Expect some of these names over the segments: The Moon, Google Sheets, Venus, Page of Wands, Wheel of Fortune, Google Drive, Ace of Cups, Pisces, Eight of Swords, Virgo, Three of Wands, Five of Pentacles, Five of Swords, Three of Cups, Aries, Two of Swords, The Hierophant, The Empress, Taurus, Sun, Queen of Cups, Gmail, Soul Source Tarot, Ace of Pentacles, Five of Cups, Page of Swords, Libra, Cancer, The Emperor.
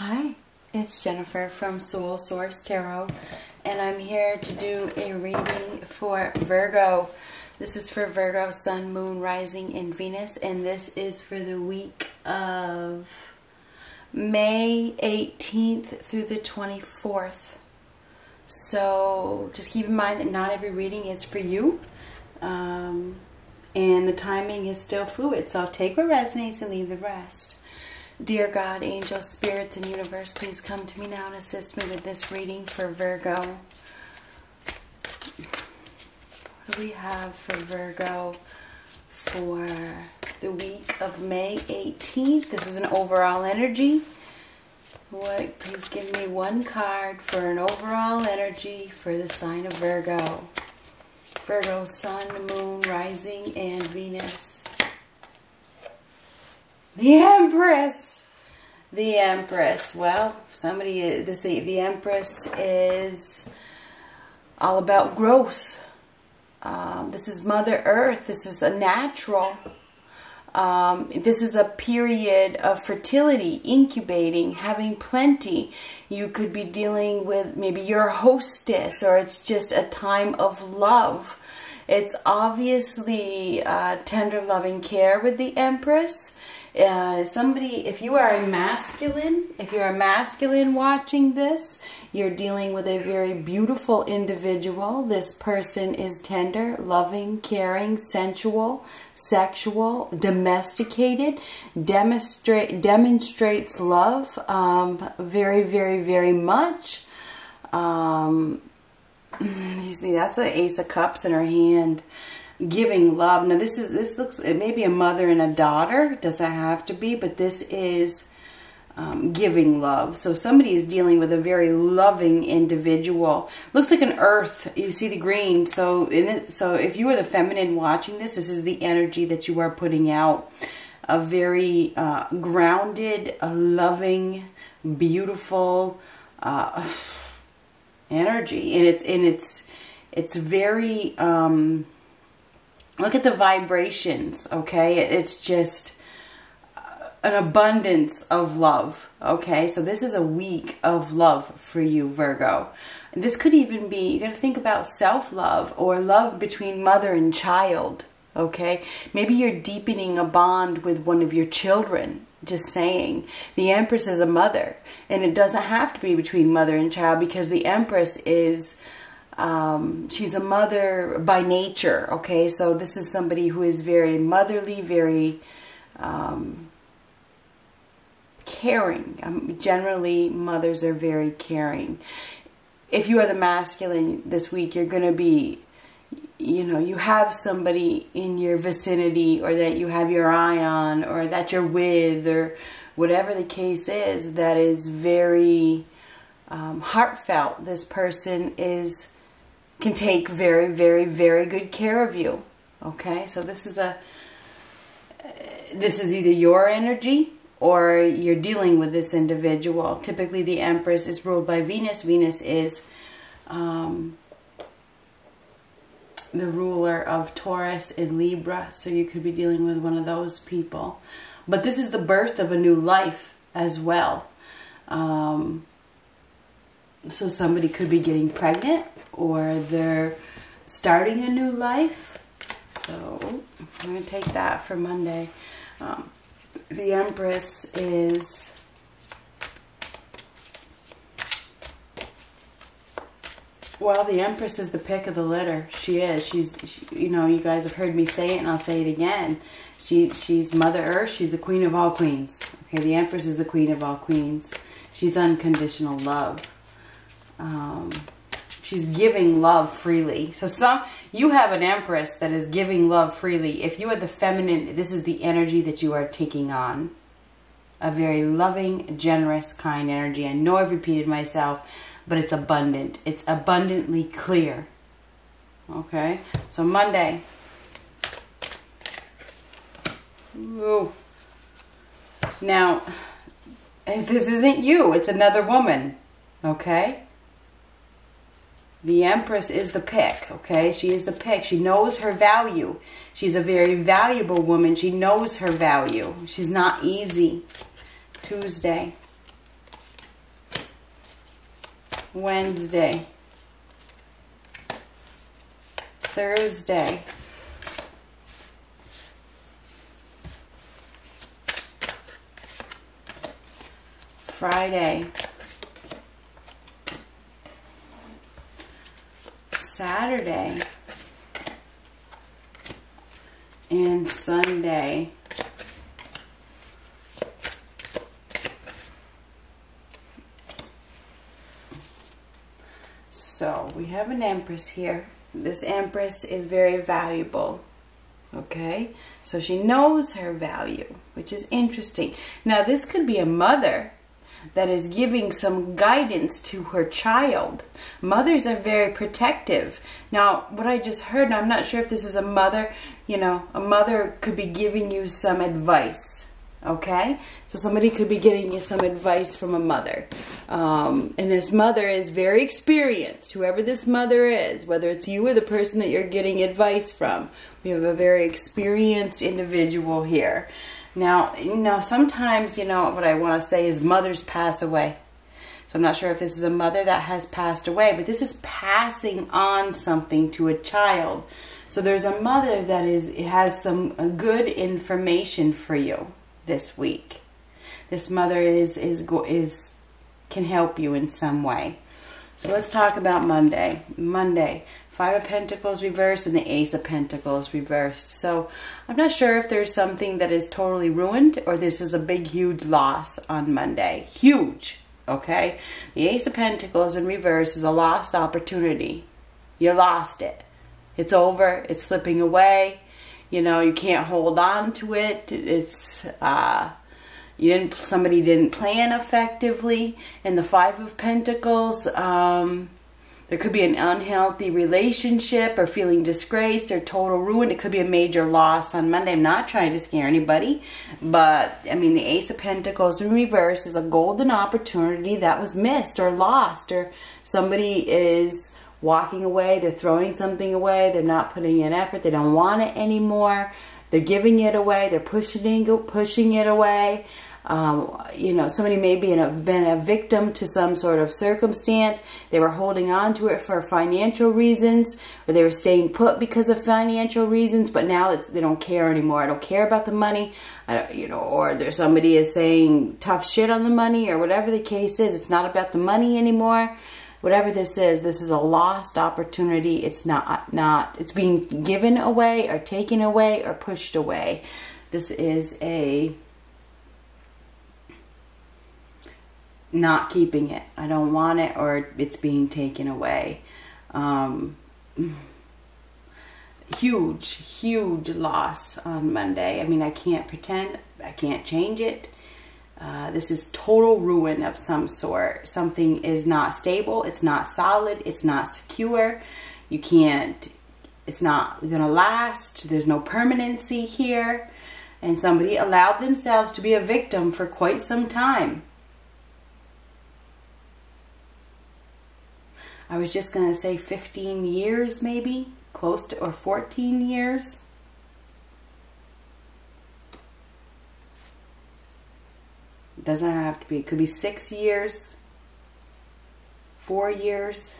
Hi, it's Jennifer from Soul Source Tarot, and I'm here to do a reading for Virgo. This is for Virgo, Sun, Moon, Rising, and Venus, and this is for the week of May 18th through the 24th. So just keep in mind that not every reading is for you, and the timing is still fluid, so I'll take what resonates and leave the rest. Dear God, angels, spirits, and universe, please come to me now and assist me with this reading for Virgo. What do we have for Virgo for the week of May 18th? This is an overall energy. What? Please give me one card for an overall energy for the sign of Virgo. Virgo, Sun, Moon, Rising, and Venus. The Empress! The Empress. Well, the Empress is all about growth. This is Mother Earth. This is a natural. This is a period of fertility, incubating, having plenty. You could be dealing with maybe your hostess, or it's just a time of love. It's obviously tender, loving care with the Empress. If you are a masculine, watching this, you're dealing with a very beautiful individual. This person is tender, loving, caring, sensual, sexual, domesticated, demonstrates love very, very, very much. You see, that's the Ace of Cups in her hand. Giving love. Now this looks, it may be a mother and a daughter. It doesn't have to be, but this is giving love. So somebody is dealing with a very loving individual. Looks like an earth. You see the green. So if you are the feminine watching this, this is the energy that you are putting out. A very grounded, loving, beautiful energy, and it's very. Look at the vibrations, okay? It's just an abundance of love, okay? So this is a week of love for you, Virgo. This could even be, you got to think about self-love or love between mother and child, okay? Maybe you're deepening a bond with one of your children, just saying. The Empress is a mother, and it doesn't have to be between mother and child because the Empress is... she's a mother by nature, okay? So this is somebody who is very motherly, very caring. Generally, mothers are very caring. If you are the masculine this week, you're going to be, you know, you have somebody in your vicinity or that you have your eye on or that you're with or whatever the case is that is very heartfelt. This person is... can take very, very, very good care of you, okay? So this is a, this is either your energy or you're dealing with this individual. Typically the Empress is ruled by Venus. Venus is the ruler of Taurus and Libra, so you could be dealing with one of those people. But this is the birth of a new life as well. So somebody could be getting pregnant or they're starting a new life. So I'm going to take that for Monday. The Empress is the Empress is the pick of the litter. She is. She's you know, you guys have heard me say it and I'll say it again. She's Mother Earth. She's the queen of all queens. Okay, the Empress is the queen of all queens. She's unconditional love. She's giving love freely. So you have an Empress that is giving love freely. If you are the feminine, this is the energy that you are taking on. A very loving, generous, kind energy. I know I've repeated myself, but it's abundant. It's abundantly clear. Okay. So Monday. Ooh. Now, if this isn't you, it's another woman. Okay? The Empress is the pick, okay? She is the pick. She knows her value. She's a very valuable woman. She knows her value. She's not easy. Tuesday. Wednesday, Thursday, Friday, Saturday, and Sunday. So we have an Empress here. This Empress is very valuable, okay? So she knows her value, which is interesting. Now this could be a mother that is giving some guidance to her child. Mothers are very protective. Now, what I just heard, I'm not sure if this is a mother, you know, a mother could be giving you some advice, okay? So somebody could be getting you some advice from a mother. And this mother is very experienced, whoever this mother is, whether it's you or the person that you're getting advice from. We have a very experienced individual here. Now, you know, sometimes, you know, what I want to say is mothers pass away. So I'm not sure if this is a mother that has passed away, but this is passing on something to a child. So there's a mother that has some good information for you this week. This mother can help you in some way. So let's talk about Monday. Monday, Five of Pentacles reversed and the Ace of Pentacles reversed. So I'm not sure if there's something that is totally ruined or this is a big, huge loss on Monday. Huge, okay? The Ace of Pentacles in reverse is a lost opportunity. You lost it. It's over. It's slipping away. You know, you can't hold on to it. It's, somebody didn't plan effectively. And the Five of Pentacles, there could be an unhealthy relationship or feeling disgraced or total ruin. It could be a major loss on Monday. I'm not trying to scare anybody, but I mean, the Ace of Pentacles in reverse is a golden opportunity that was missed or lost, or somebody is walking away. They're throwing something away. They're not putting in effort. They don't want it anymore. They're giving it away. They're pushing it away. You know, somebody may be been a victim to some sort of circumstance. They were holding on to it for financial reasons, or they were staying put because of financial reasons, but now they don't care anymore. I don't care about the money, or there's somebody is saying tough shit on the money, or whatever the case is. It's not about the money anymore. Whatever this is a lost opportunity. It's it's being given away or taken away or pushed away. This is a not keeping it. I don't want it, or it's being taken away. Huge, huge loss on Monday. I mean, I can't pretend. I can't change it. This is total ruin of some sort. Something is not stable. It's not solid. It's not secure. You can't, it's not going to last. There's no permanency here. And somebody allowed themselves to be a victim for quite some time. I was just going to say 15 years maybe, close to, or 14 years. Doesn't have to be. It could be 6 years, 4 years.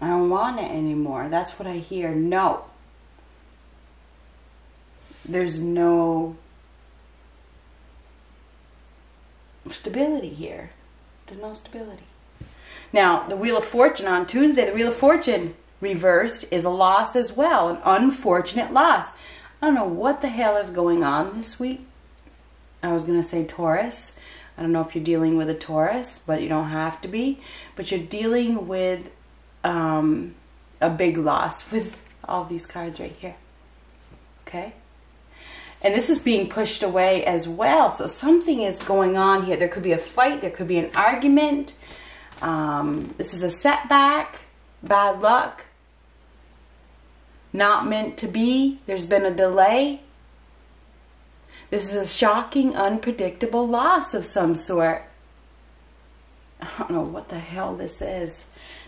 I don't want it anymore. That's what I hear. No. There's no stability here. There's no stability. Now, the Wheel of Fortune on Tuesday, the Wheel of Fortune reversed is a loss as well, an unfortunate loss. I don't know what the hell is going on this week. I was going to say Taurus. I don't know if you're dealing with a Taurus, but you don't have to be. But you're dealing with a big loss with all these cards right here. Okay? And this is being pushed away as well. So something is going on here. There could be a fight. There could be an argument. This is a setback, bad luck, not meant to be. There's been a delay. This is a shocking, unpredictable loss of some sort. I don't know what the hell this is.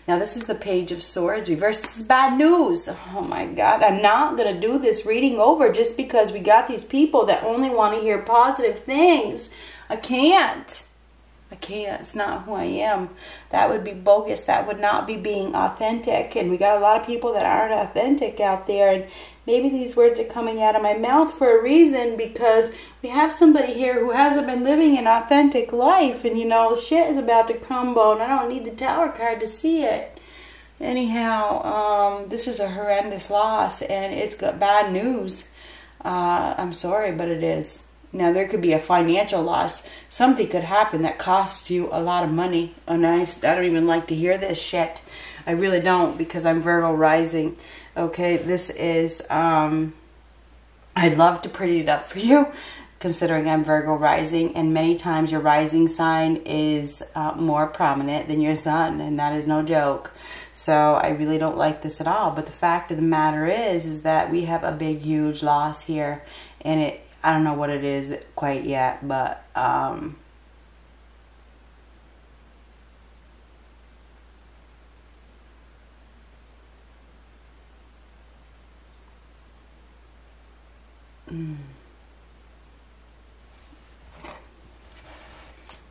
Now this is the Page of Swords reverse. This is bad news. Oh my God, I'm not going to do this reading over just because we got these people that only want to hear positive things. I can't. It's not who I am. That would be bogus. That would not be being authentic. And we got a lot of people that aren't authentic out there. And maybe these words are coming out of my mouth for a reason, because we have somebody here who hasn't been living an authentic life. And, you know, shit is about to crumble, and I don't need the Tower card to see it. Anyhow, this is a horrendous loss, and it's got bad news. I'm sorry, but it is. Now, there could be a financial loss. Something could happen that costs you a lot of money. And I don't even like to hear this shit. I really don't, because I'm Virgo rising. Okay, this is, I'd love to pretty it up for you, considering I'm Virgo rising. And many times your rising sign is more prominent than your sun. And that is no joke. So I really don't like this at all. But the fact of the matter is that we have a big, huge loss here. And it, I don't know what it is quite yet, but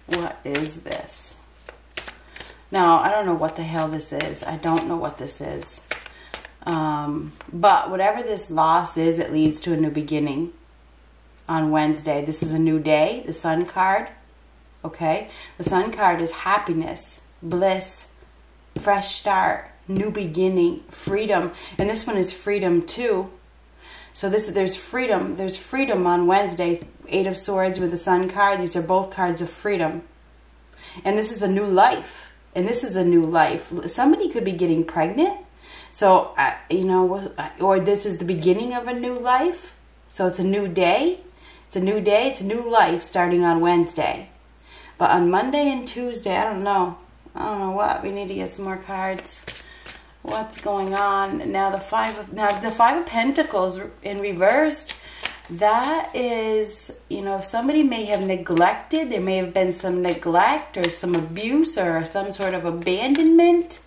what is this? Now, I don't know what the hell this is. I don't know what this is. But whatever this loss is, it leads to a new beginning. On Wednesday, this is a new day, the Sun card, okay? The Sun card is happiness, bliss, fresh start, new beginning, freedom. And this one is freedom too. So this, there's freedom on Wednesday. Eight of Swords with the Sun card. These are both cards of freedom. And this is a new life. And this is a new life. Somebody could be getting pregnant. So, you know, or this is the beginning of a new life. So it's a new day. It's a new day. It's a new life starting on Wednesday. But on Monday and Tuesday, I don't know. I don't know what. We need to get some more cards. What's going on? Now the Five of Pentacles in reversed. That is, you know, somebody may have neglected. There may have been some neglect or some abuse or some sort of abandonment.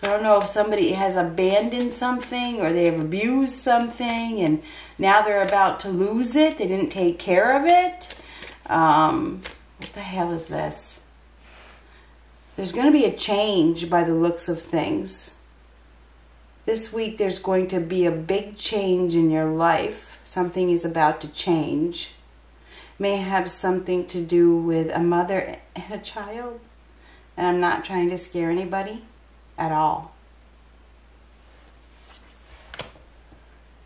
So I don't know if somebody has abandoned something or they've abused something and now they're about to lose it. They didn't take care of it. What the hell is this? There's going to be a change by the looks of things. This week there's going to be a big change in your life. Something is about to change. May have something to do with a mother and a child. And I'm not trying to scare anybody. At all.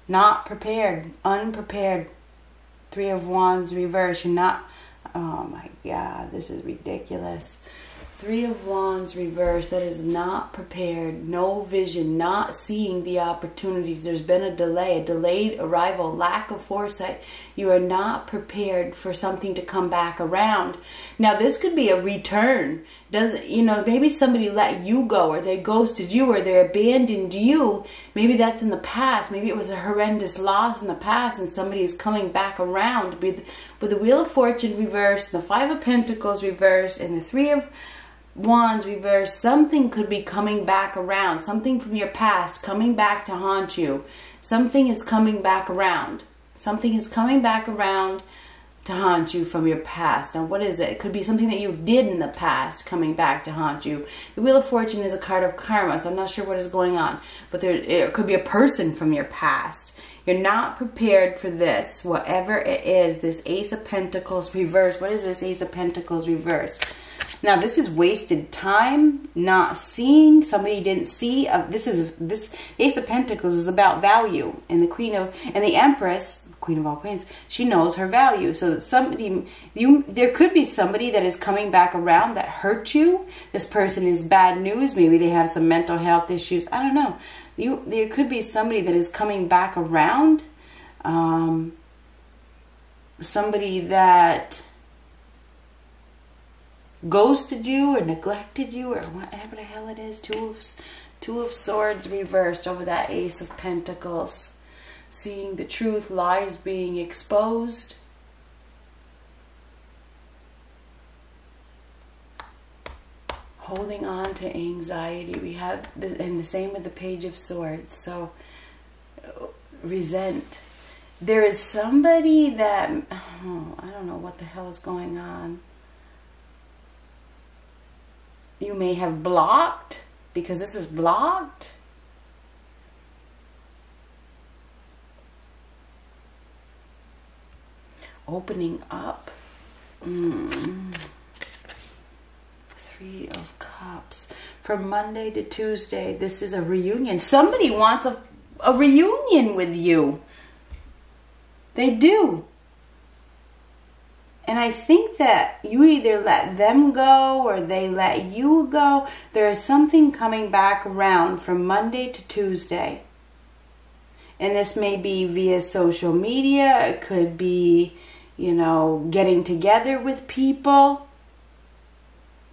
Not prepared. Unprepared. Three of Wands reverse. You're not. Oh my God. This is ridiculous. Three of Wands reverse. That is not prepared. No vision. Not seeing the opportunities. There's been a delay. A delayed arrival. Lack of foresight. You are not prepared for something to come back around. Now this could be a return. Does, you know, maybe somebody let you go, or they ghosted you, or they abandoned you. Maybe that's in the past. Maybe it was a horrendous loss in the past, and somebody is coming back around with the Wheel of Fortune reversed, the Five of Pentacles reversed, and the Three of Wands reversed. Something could be coming back around. Something from your past coming back to haunt you. Something is coming back around. Something is coming back around to haunt you from your past. Now, what is it? It could be something that you did in the past coming back to haunt you. The Wheel of Fortune is a card of karma, so I'm not sure what is going on. But there, it could be a person from your past. You're not prepared for this, whatever it is. This Ace of Pentacles reversed. What is this Ace of Pentacles reversed? Now, this is wasted time, not seeing. Somebody didn't see. This Ace of Pentacles is about value. And the Empress... Queen of all Queens, she knows her value. So that somebody, there could be somebody that is coming back around that hurt you. This person is bad news. Maybe they have some mental health issues. I don't know. There could be somebody that is coming back around. Somebody that ghosted you or neglected you or whatever the hell it is. Two of Swords reversed over that Ace of Pentacles. Seeing the truth, lies being exposed. holding on to anxiety. We have, and the same with the Page of Swords. So resent. There is somebody that, oh, I don't know what the hell is going on. You may have blocked, because this is blocked. Opening up. Three of Cups. From Monday to Tuesday, this is a reunion. Somebody wants a reunion with you. They do. And I think that you either let them go or they let you go. There is something coming back around from Monday to Tuesday. And this may be via social media. It could be, you know, getting together with people.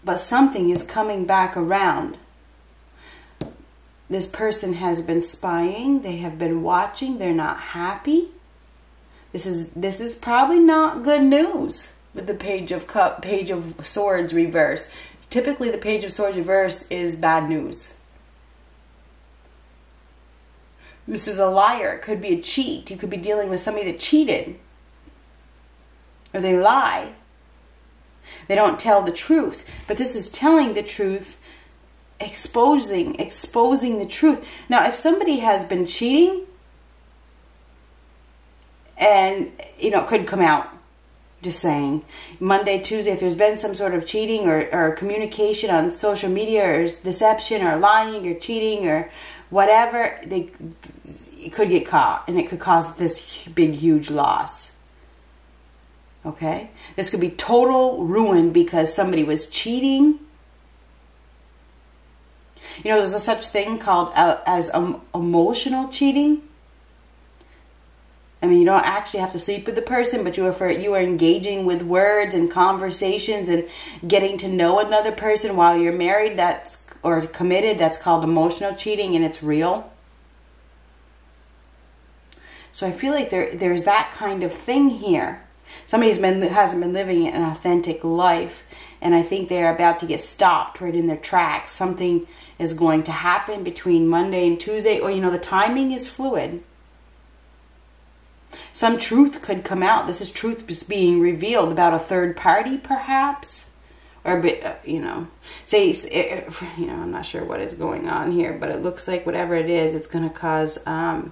But something is coming back around. This person has been spying. They have been watching. They're not happy. This is probably not good news with the Page of Swords reverse. Typically, the Page of Swords reverse is bad news. This is a liar. It could be a cheat. You could be dealing with somebody that cheated. Or they lie. They don't tell the truth. But this is telling the truth, exposing the truth. Now, if somebody has been cheating, and, you know, it could come out, just saying. Monday, Tuesday, if there's been some sort of cheating or communication on social media or deception or lying or cheating or whatever, it could get caught and it could cause this big, huge loss. Okay? This could be total ruin because somebody was cheating. You know, there's a such thing called emotional cheating. I mean, you don't actually have to sleep with the person, but you are engaging with words and conversations and getting to know another person while you're married, that's, or committed. That's called emotional cheating, and it's real. So I feel like there's that kind of thing here. Somebody hasn't been living an authentic life, and I think they're about to get stopped right in their tracks. Something is going to happen between Monday and Tuesday, or, you know, the timing is fluid. Some truth could come out. This is truth being revealed about a third party, perhaps. Or, you know, say, you know, I'm not sure what is going on here, but it looks like whatever it is, it's going to cause a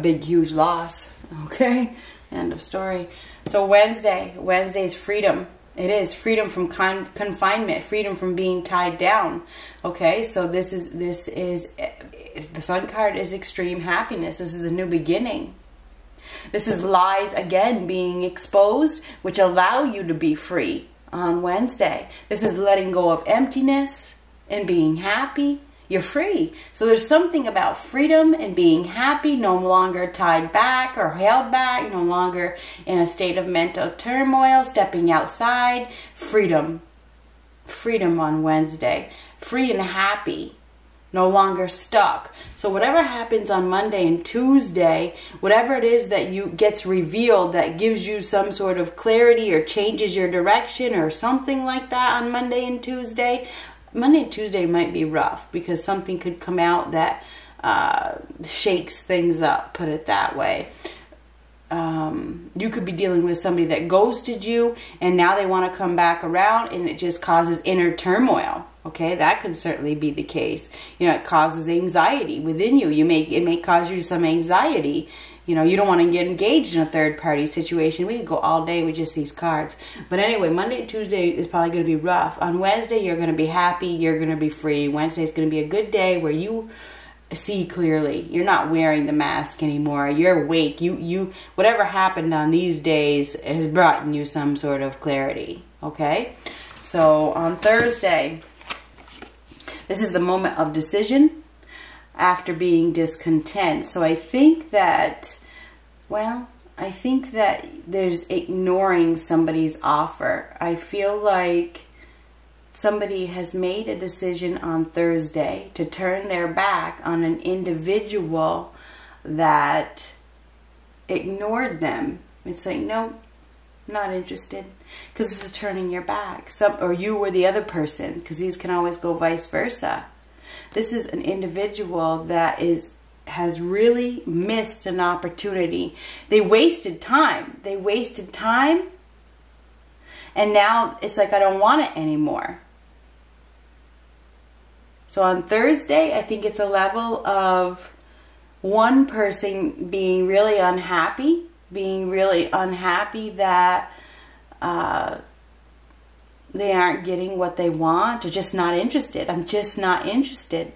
big, huge loss. Okay? End of story. So Wednesday. Wednesday's freedom. It is freedom from confinement, freedom from being tied down. Okay, so this is the Sun card is extreme happiness. This is a new beginning. This is lies, again, being exposed, which allow you to be free on Wednesday. This is letting go of emptiness and being happy. You're free. So there's something about freedom and being happy, no longer tied back or held back, no longer in a state of mental turmoil, stepping outside. Freedom. Freedom on Wednesday. Free and happy. No longer stuck. So whatever happens on Monday and Tuesday, whatever it is that you gets revealed that gives you some sort of clarity or changes your direction or something like that on Monday and Tuesday. Monday and Tuesday might be rough because something could come out that shakes things up, put it that way. You could be dealing with somebody that ghosted you and now they want to come back around and it just causes inner turmoil. Okay, that could certainly be the case. You know, it causes anxiety within you. It may cause you some anxiety. You know, you don't want to get engaged in a third-party situation. We could go all day with just these cards. But anyway, Monday and Tuesday is probably going to be rough. On Wednesday, you're going to be happy. You're going to be free. Wednesday is going to be a good day where you see clearly. You're not wearing the mask anymore. You're awake. You whatever happened on these days has brought you some sort of clarity. Okay, so on Thursday. This is the moment of decision after being discontent. So I think that, well, I think that there's ignoring somebody's offer. I feel like somebody has made a decision on Thursday to turn their back on an individual that ignored them. It's like, no, I'm not interested, because this is turning your back. Or you were the other person, because these can always go vice versa. This is an individual that has really missed an opportunity. They wasted time. And now it's like, I don't want it anymore. So on Thursday, I think it's a level of one person being really unhappy, that they aren't getting what they want, or just not interested. I'm just not interested.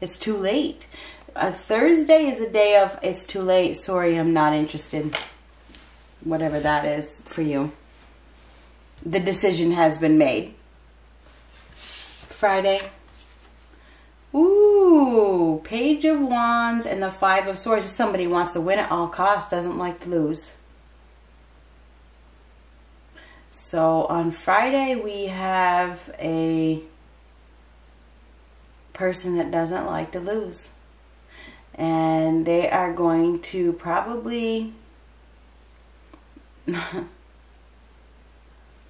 It's too late. A Thursday is a day of it's too late. Sorry, I'm not interested. Whatever that is for you. The decision has been made. Friday. Ooh, Page of Wands and the Five of Swords. Somebody wants to win at all costs, doesn't like to lose. So on Friday, we have a person that doesn't like to lose. And they are going to probably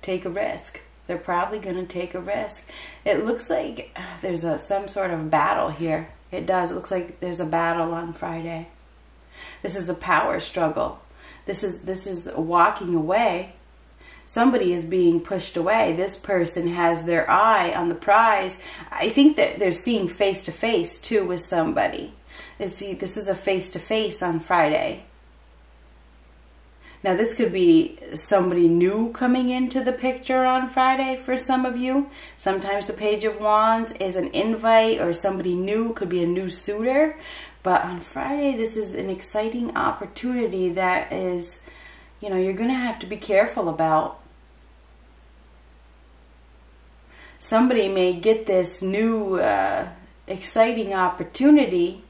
take a risk. They're probably going to take a risk. It looks like there's some sort of battle here. It does. It looks like there's a battle on Friday. This is a power struggle. This is walking away. Somebody is being pushed away. This person has their eye on the prize. I think that they're seeing face to face too with somebody. And see, this is a face to face on Friday. Now, this could be somebody new coming into the picture on Friday for some of you. Sometimes the Page of Wands is an invite, or somebody new, could be a new suitor. But on Friday, this is an exciting opportunity that is, you know, you're going to have to be careful about. Somebody may get this new exciting opportunity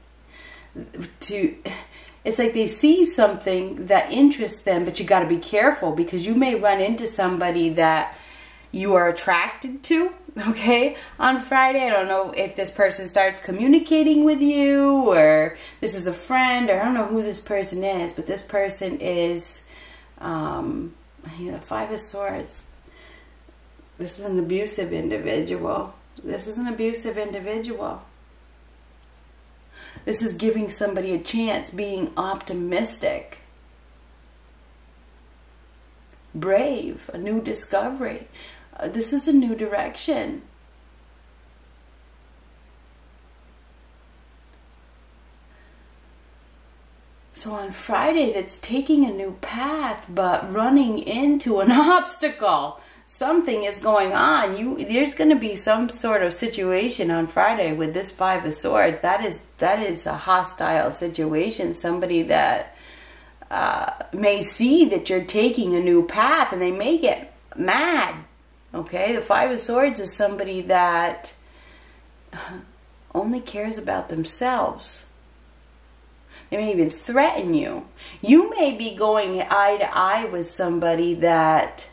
to... It's like they see something that interests them, but you got to be careful, because you may run into somebody that you are attracted to, okay, on Friday. I don't know if this person starts communicating with you, or this is a friend, or I don't know who this person is, but this person is, you know, Five of Swords. This is an abusive individual. This is giving somebody a chance, being optimistic, brave, a new discovery. This is a new direction. So on Friday, that's taking a new path, but running into an obstacle. Something is going on. There's going to be some sort of situation on Friday with this Five of Swords. That is a hostile situation. Somebody that may see that you're taking a new path, and they may get mad. Okay, the Five of Swords is somebody that only cares about themselves. They may even threaten you. You may be going eye to eye with somebody that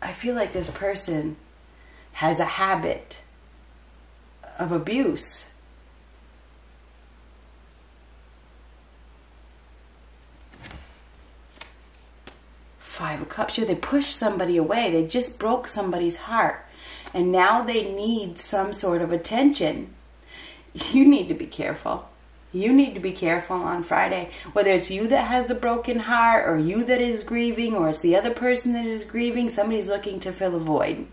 I feel like this person has a habit of abuse. Five of Cups. Yeah, they push somebody away. They just broke somebody's heart. And now they need some sort of attention. You need to be careful. You need to be careful on Friday, whether it's you that has a broken heart, or you that is grieving, or it's the other person that is grieving. Somebody's looking to fill a void,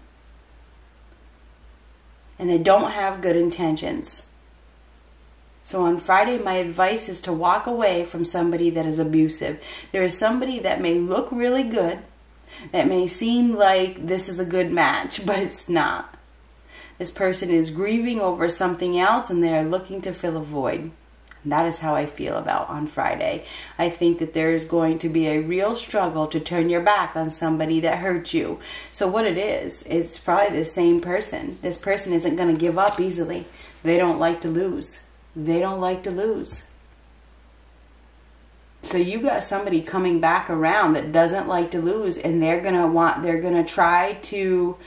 and they don't have good intentions. So on Friday, my advice is to walk away from somebody that is abusive. There is somebody that may look really good, that may seem like this is a good match, but it's not. This person is grieving over something else, and they are looking to fill a void. That is how I feel about on Friday. I think that there is going to be a real struggle to turn your back on somebody that hurt you. So what it is, it's probably the same person. This person isn't going to give up easily. They don't like to lose. So you got somebody coming back around that doesn't like to lose, and they're going to try to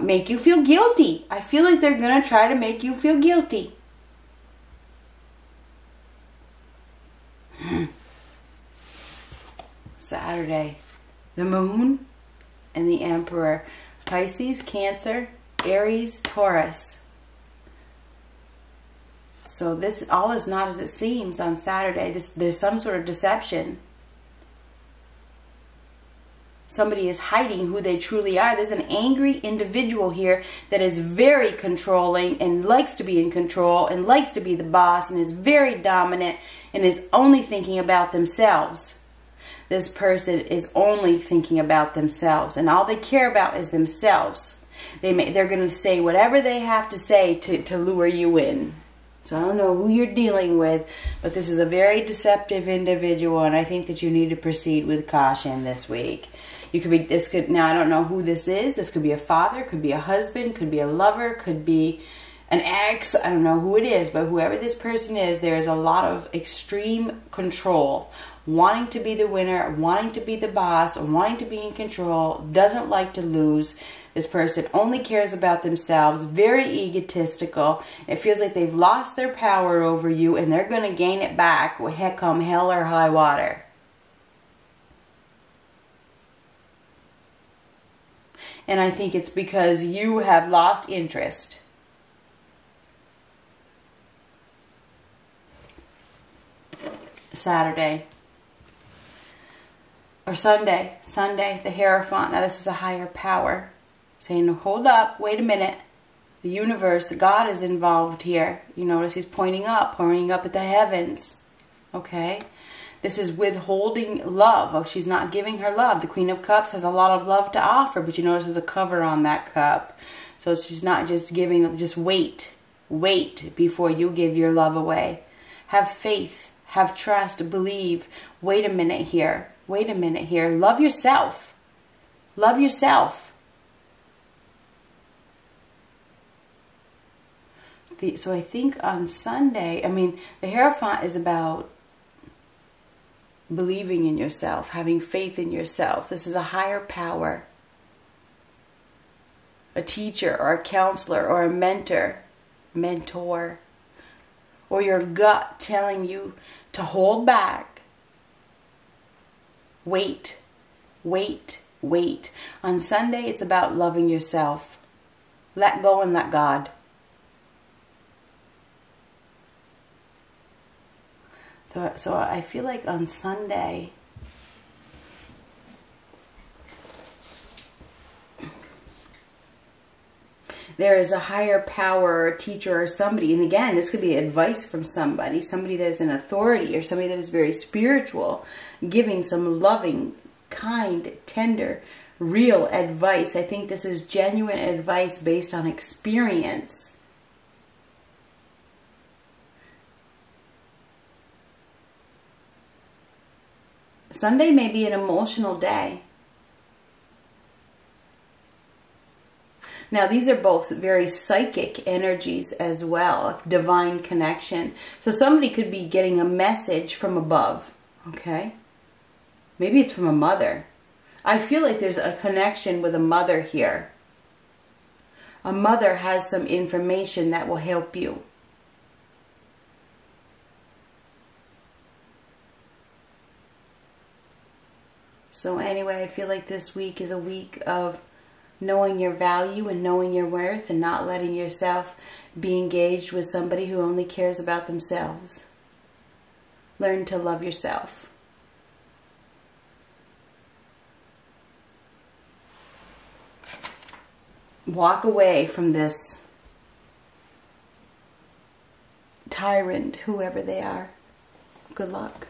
make you feel guilty. I feel like they're going to try to make you feel guilty. Saturday, the Moon and the Emperor. Pisces, Cancer, Aries, Taurus. So this all is not as it seems on Saturday. There's some sort of deception. Somebody is hiding who they truly are. There's an angry individual here that is very controlling and likes to be in control and likes to be the boss and is very dominant and is only thinking about themselves. This person is only thinking about themselves, and all they care about is themselves. They're going to say whatever they have to say to lure you in. So I don't know who you're dealing with, but this is a very deceptive individual, and I think that you need to proceed with caution this week. You could be, now I don't know who this is. This could be a father, could be a husband, could be a lover, could be an ex. I don't know who it is, but whoever this person is, there is a lot of extreme control. Wanting to be the winner, wanting to be the boss, wanting to be in control, doesn't like to lose. This person only cares about themselves, very egotistical. It feels like they've lost their power over you and they're going to gain it back, well, heck, come hell or high water. And I think it's because you have lost interest. Saturday. Or Sunday. Sunday, the Hierophant. Now this is a higher power. Saying, hold up, wait a minute. The universe, the God is involved here. You notice he's pointing up at the heavens. Okay? This is withholding love. Oh, she's not giving her love. The Queen of Cups has a lot of love to offer, but you notice there's a cover on that cup. So she's not just giving, just wait. Wait before you give your love away. Have faith. Have trust. Believe. Wait a minute here. Wait a minute here. Love yourself. Love yourself. So I think on Sunday, I mean, the Hierophant is about believing in yourself, having faith in yourself. This is a higher power, a teacher or a counselor or a mentor, or your gut telling you to hold back. Wait, wait, wait. On Sunday, it's about loving yourself. Let go and let God. So I feel like on Sunday, there is a higher power, or teacher, or somebody. And again, this could be advice from somebody, somebody that is in authority or somebody that is very spiritual, giving some loving, kind, tender, real advice. I think this is genuine advice based on experience. Sunday may be an emotional day. Now, these are both very psychic energies as well, divine connection. So somebody could be getting a message from above, okay? Maybe it's from a mother. I feel like there's a connection with a mother here. A mother has some information that will help you. So anyway, I feel like this week is a week of knowing your value and knowing your worth and not letting yourself be engaged with somebody who only cares about themselves. Learn to love yourself. Walk away from this tyrant, whoever they are. Good luck.